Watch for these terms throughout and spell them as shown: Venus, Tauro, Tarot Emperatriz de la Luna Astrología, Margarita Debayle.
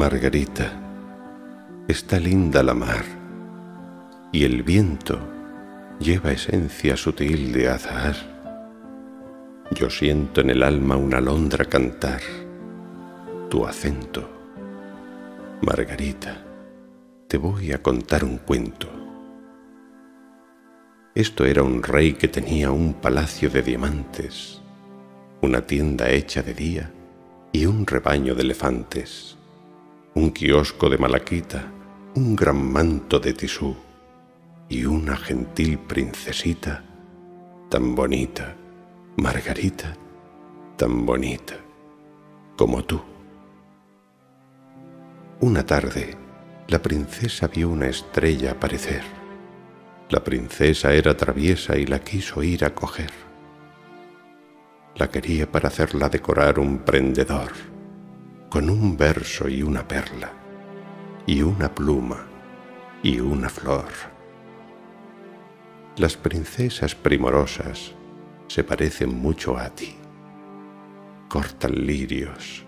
Margarita, está linda la mar, y el viento lleva esencia sutil de azahar. Yo siento en el alma una alondra cantar tu acento. Margarita, te voy a contar un cuento. Esto era un rey que tenía un palacio de diamantes, una tienda hecha de día y un rebaño de elefantes, un kiosco de malaquita, un gran manto de tisú y una gentil princesita, tan bonita, Margarita, tan bonita como tú. Una tarde, la princesa vio una estrella aparecer. La princesa era traviesa y la quiso ir a coger. La quería para hacerla decorar un prendedor, con un verso y una perla, y una pluma, y una flor. Las princesas primorosas se parecen mucho a ti. Cortan lirios,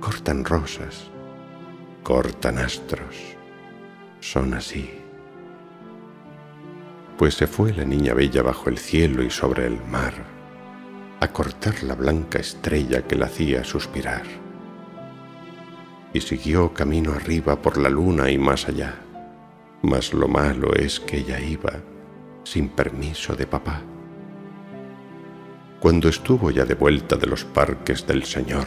cortan rosas, cortan astros. Son así. Pues se fue la niña bella bajo el cielo y sobre el mar, a cortar la blanca estrella que la hacía suspirar. Y siguió camino arriba por la luna y más allá. Mas lo malo es que ella iba sin permiso de papá. Cuando estuvo ya de vuelta de los parques del Señor,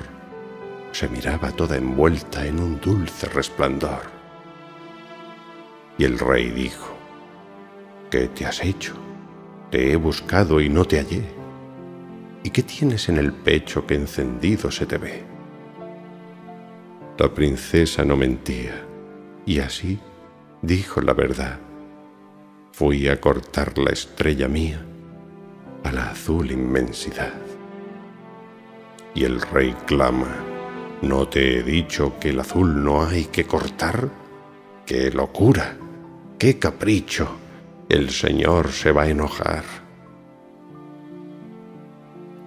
se miraba toda envuelta en un dulce resplandor. Y el rey dijo: «¿Qué te has hecho? Te he buscado y no te hallé. ¿Y qué tienes en el pecho que encendido se te ve?». La princesa no mentía, y así dijo la verdad. Fui a cortar la estrella mía a la azul inmensidad. Y el rey clama: «¿No te he dicho que el azul no hay que cortar? ¡Qué locura! ¡Qué capricho! El Señor se va a enojar».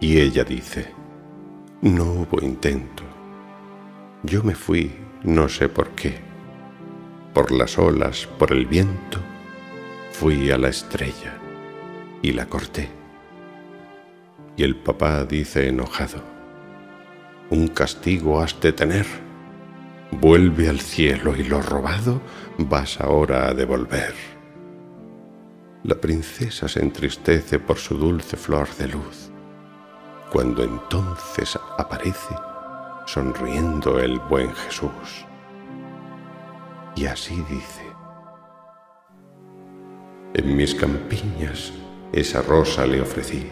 Y ella dice: «No hubo intento. Yo me fui, no sé por qué. Por las olas, por el viento, fui a la estrella y la corté». Y el papá dice enojado: «Un castigo has de tener. Vuelve al cielo y lo robado vas ahora a devolver». La princesa se entristece por su dulce flor de luz, cuando entonces aparece sonriendo el buen Jesús. Y así dice: «En mis campiñas esa rosa le ofrecí.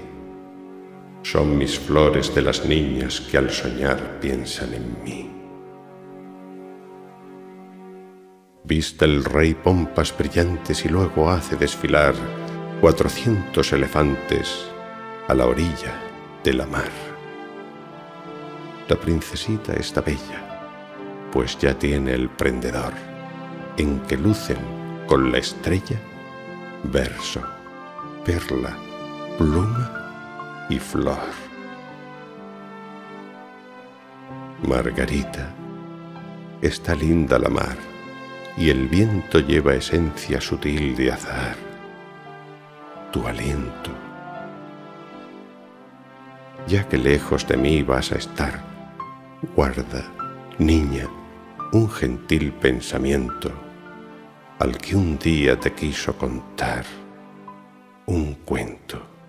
Son mis flores de las niñas que al soñar piensan en mí». Viste el rey pompas brillantes y luego hace desfilar 400 elefantes a la orilla de la mar. La princesita está bella, pues ya tiene el prendedor, en que lucen con la estrella, verso, perla, pluma y flor. Margarita, está linda la mar, y el viento lleva esencia sutil de azahar, tu aliento. Ya que lejos de mí vas a estar, guarda, niña, un gentil pensamiento al que un día te quiso contar un cuento.